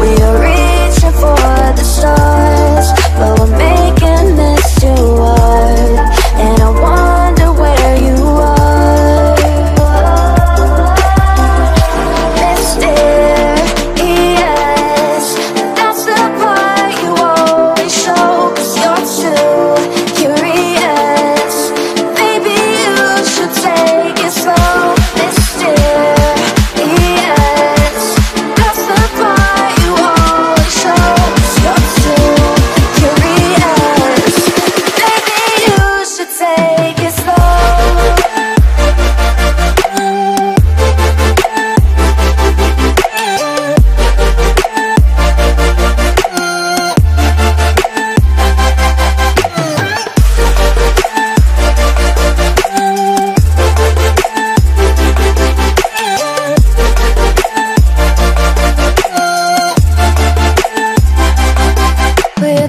reaching for the stars, but we're making this too hard. And I wonder where you are. Mysterious, that's the part you always show, 'cause you're too curious. Maybe you should take it slow. Mysterious, that's the part you always show, 'cause you're too curious. Maybe you should take it slow. We're